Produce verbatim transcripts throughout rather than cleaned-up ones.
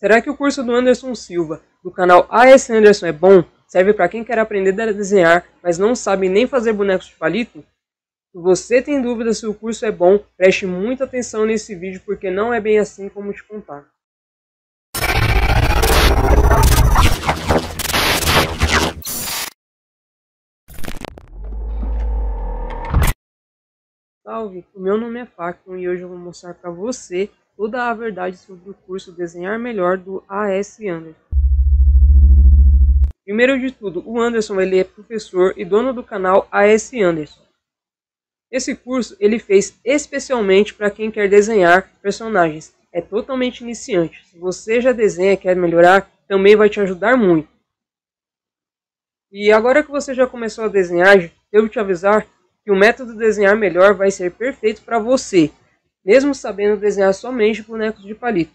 Será que o curso do Anderson Silva, do canal A S Anderson, é bom? Serve para quem quer aprender a desenhar, mas não sabe nem fazer bonecos de palito? Se você tem dúvida se o curso é bom, preste muita atenção nesse vídeo, porque não é bem assim como te contar. Salve, o meu nome é Fakon e hoje eu vou mostrar para você toda a verdade sobre o curso Desenhar Melhor do A S Anderson. Primeiro de tudo, o Anderson ele é professor e dono do canal A S Anderson. Esse curso ele fez especialmente para quem quer desenhar personagens. É totalmente iniciante. Se você já desenha e quer melhorar, também vai te ajudar muito. E agora que você já começou a desenhar, devo te avisar que o método Desenhar Melhor vai ser perfeito para você, mesmo sabendo desenhar somente bonecos de palito.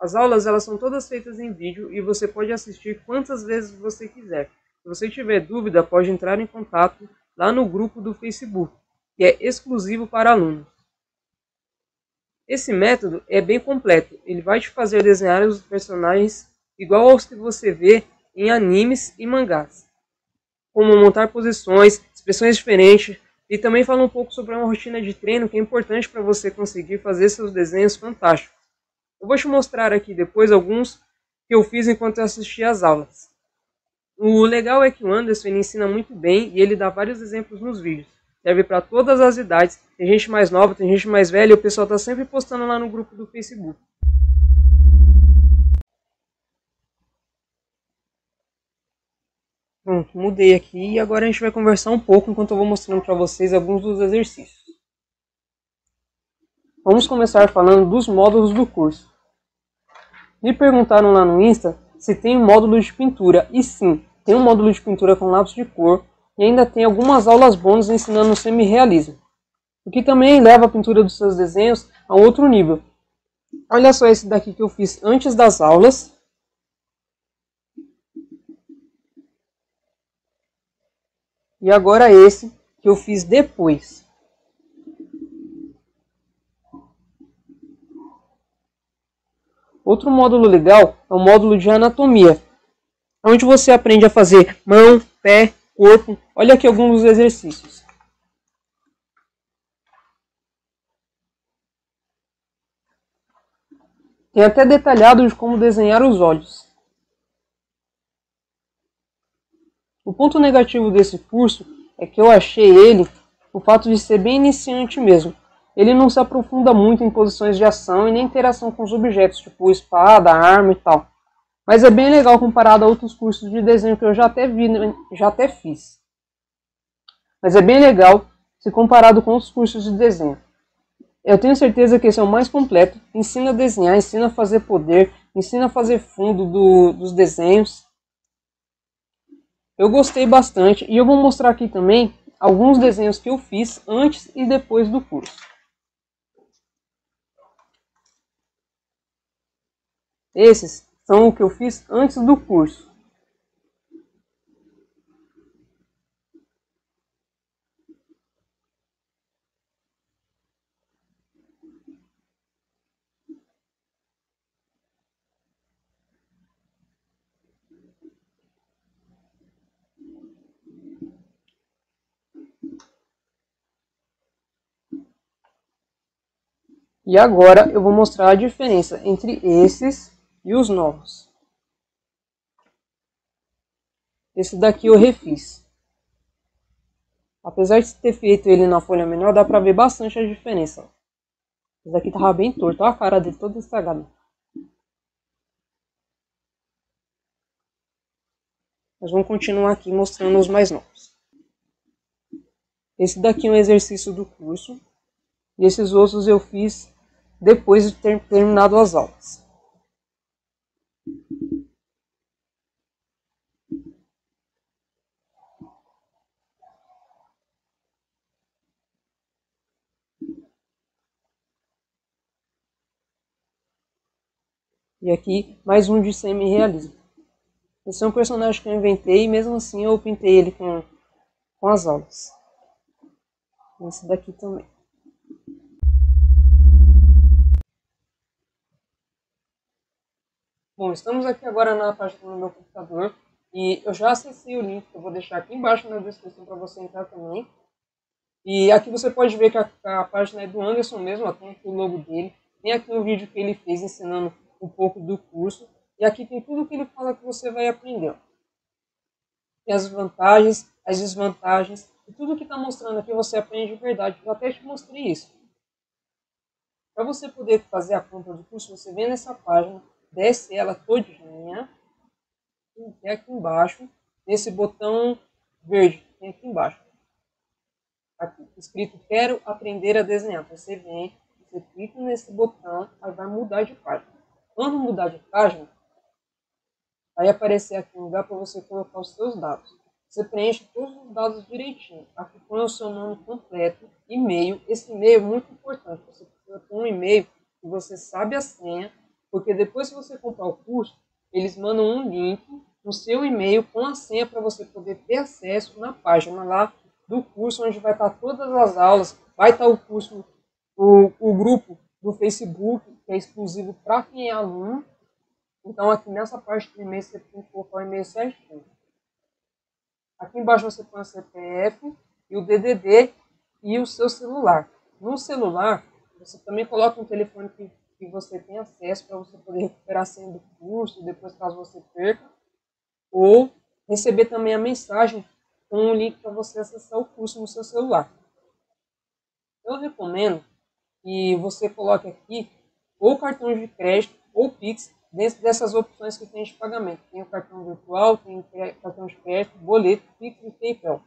As aulas elas são todas feitas em vídeo e você pode assistir quantas vezes você quiser. Se você tiver dúvida, pode entrar em contato lá no grupo do Facebook, que é exclusivo para alunos. Esse método é bem completo, ele vai te fazer desenhar os personagens igual aos que você vê em animes e mangás, como montar posições, expressões diferentes, e também fala um pouco sobre uma rotina de treino que é importante para você conseguir fazer seus desenhos fantásticos. Eu vou te mostrar aqui depois alguns que eu fiz enquanto eu assisti às aulas. O legal é que o Anderson ele ensina muito bem e ele dá vários exemplos nos vídeos. Serve para todas as idades, tem gente mais nova, tem gente mais velha, e o pessoal está sempre postando lá no grupo do Facebook. Pronto, mudei aqui e agora a gente vai conversar um pouco enquanto eu vou mostrando para vocês alguns dos exercícios. Vamos começar falando dos módulos do curso. Me perguntaram lá no Insta se tem um módulo de pintura, e sim, tem um módulo de pintura com lápis de cor, e ainda tem algumas aulas bônus ensinando o semi-realismo, o que também leva a pintura dos seus desenhos a um outro nível. Olha só esse daqui que eu fiz antes das aulas. E agora esse que eu fiz depois. Outro módulo legal é o módulo de anatomia, onde você aprende a fazer mão, pé, corpo. Olha aqui alguns dos exercícios. Tem até detalhado de como desenhar os olhos. O ponto negativo desse curso é que eu achei ele o fato de ser bem iniciante mesmo. Ele não se aprofunda muito em posições de ação e nem interação com os objetos, tipo espada, arma e tal. Mas é bem legal comparado a outros cursos de desenho que eu já até vi, já até fiz. Mas é bem legal se comparado com outros cursos de desenho. Eu tenho certeza que esse é o mais completo. Ensina a desenhar, ensina a fazer poder, ensina a fazer fundo do, dos desenhos. Eu gostei bastante e eu vou mostrar aqui também alguns desenhos que eu fiz antes e depois do curso. Esses são o que eu fiz antes do curso. E agora eu vou mostrar a diferença entre esses e os novos. Esse daqui eu refiz. Apesar de ter feito ele na folha menor, dá pra ver bastante a diferença. Esse daqui tava bem torto, olha a cara dele toda estragada. Mas vamos continuar aqui mostrando os mais novos. Esse daqui é um exercício do curso. E esses outros eu fiz depois de ter terminado as aulas. E aqui mais um de semi-realismo. Esse é um personagem que eu inventei e mesmo assim eu pintei ele com, com as aulas. Esse daqui também. Bom, estamos aqui agora na página do meu computador e eu já acessei o link que eu vou deixar aqui embaixo na descrição para você entrar também. E aqui você pode ver que a, a página é do Anderson mesmo, ó, tem aqui o logo dele, tem aqui um vídeo que ele fez ensinando um pouco do curso, e aqui tem tudo que ele fala que você vai aprender. Tem as vantagens, as desvantagens, e tudo que está mostrando aqui você aprende de verdade, eu até te mostrei isso. Para você poder fazer a compra do curso, você vem nessa página, desce ela todinha, tem aqui embaixo, nesse botão verde, tem aqui embaixo. Aqui, escrito quero aprender a desenhar. Você vem, você clica nesse botão, aí vai mudar de página. Quando mudar de página, vai aparecer aqui um lugar para você colocar os seus dados. Você preenche todos os dados direitinho. Aqui põe o seu nome completo, e-mail. Esse e-mail é muito importante. Você precisa ter um e-mail que você sabe a senha, porque depois que você comprar o curso, eles mandam um link no seu e-mail com a senha para você poder ter acesso na página lá do curso, onde vai estar todas as aulas, vai estar o curso, o, o grupo do Facebook, que é exclusivo para quem é aluno. Então aqui nessa parte do e-mail você tem que colocar o e-mail certinho. Aqui embaixo você põe o C P F e o D D D e o seu celular. No celular, você também coloca um telefone que, que você tem acesso para você poder recuperar a senha do curso, depois caso você perca, ou receber também a mensagem com um link para você acessar o curso no seu celular. Eu recomendo que você coloque aqui ou cartão de crédito ou Pix dentro dessas opções que tem de pagamento. Tem o cartão virtual, tem o cartão de crédito, boleto, Pix e PayPal.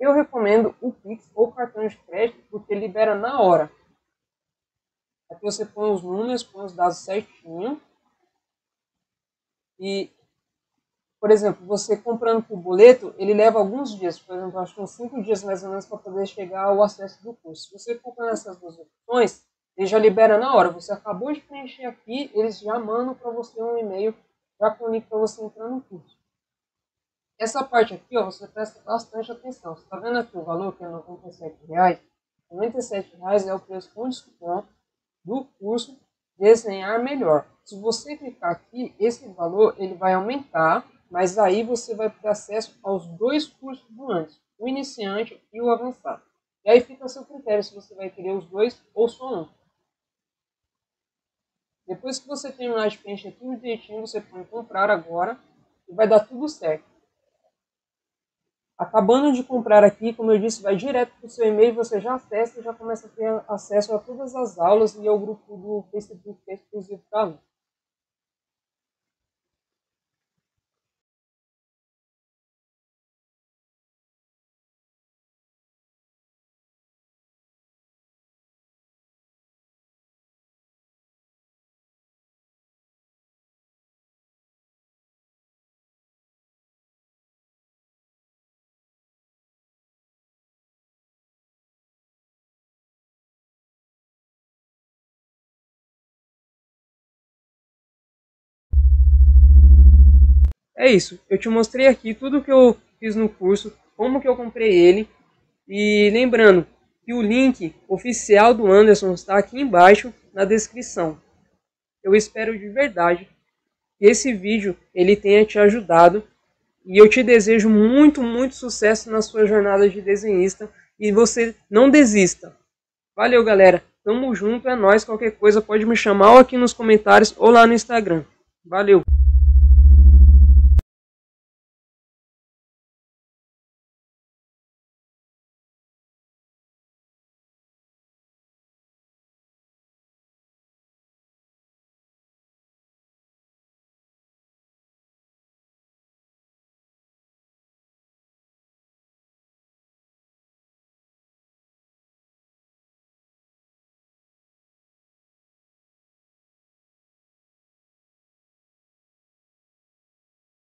Eu recomendo o Pix ou cartão de crédito porque libera na hora. Aqui você põe os números, põe os dados certinho. E... por exemplo, você comprando por boleto, ele leva alguns dias, por exemplo, acho que uns cinco dias mais ou menos para poder chegar ao acesso do curso. Se você comprar nessas duas opções, ele já libera na hora. Você acabou de preencher aqui, eles já mandam para você um e-mail, já com o link para você entrar no curso. Essa parte aqui, ó, você presta bastante atenção. Você está vendo aqui o valor, que é noventa e sete reais? noventa e sete reais é o preço com desconto do curso Desenhar Melhor. Se você clicar aqui, esse valor ele vai aumentar. Mas aí você vai ter acesso aos dois cursos do Anderson, o iniciante e o avançado. E aí fica a seu critério se você vai querer os dois ou só um. Depois que você terminar de preencher tudo direitinho, você pode comprar agora e vai dar tudo certo. Acabando de comprar aqui, como eu disse, vai direto para o seu e-mail, você já acessa e já começa a ter acesso a todas as aulas e ao grupo do Facebook que é exclusivo para aluno. É isso, eu te mostrei aqui tudo que eu fiz no curso, como que eu comprei ele. E lembrando que o link oficial do Anderson está aqui embaixo na descrição. Eu espero de verdade que esse vídeo ele tenha te ajudado. E eu te desejo muito, muito sucesso na sua jornada de desenhista. E você não desista. Valeu galera, tamo junto, é nóis, qualquer coisa pode me chamar ou aqui nos comentários ou lá no Instagram. Valeu!